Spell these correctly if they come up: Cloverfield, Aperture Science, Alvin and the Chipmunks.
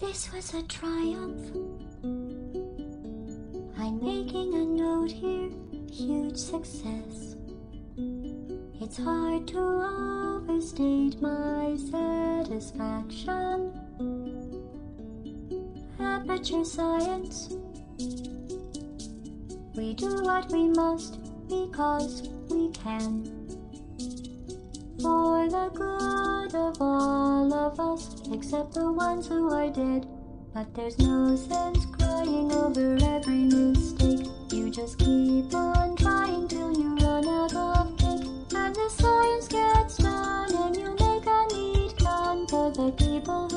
This was a triumph. I'm making a note here, huge success. It's hard to overstate my satisfaction. Aperture Science. We do what we must because we can. For the good of all of us, except the ones who are dead. But there's no sense crying over every mistake. You just keep on trying till you run out of cake. And the science gets done, and you make a neat plan for the people who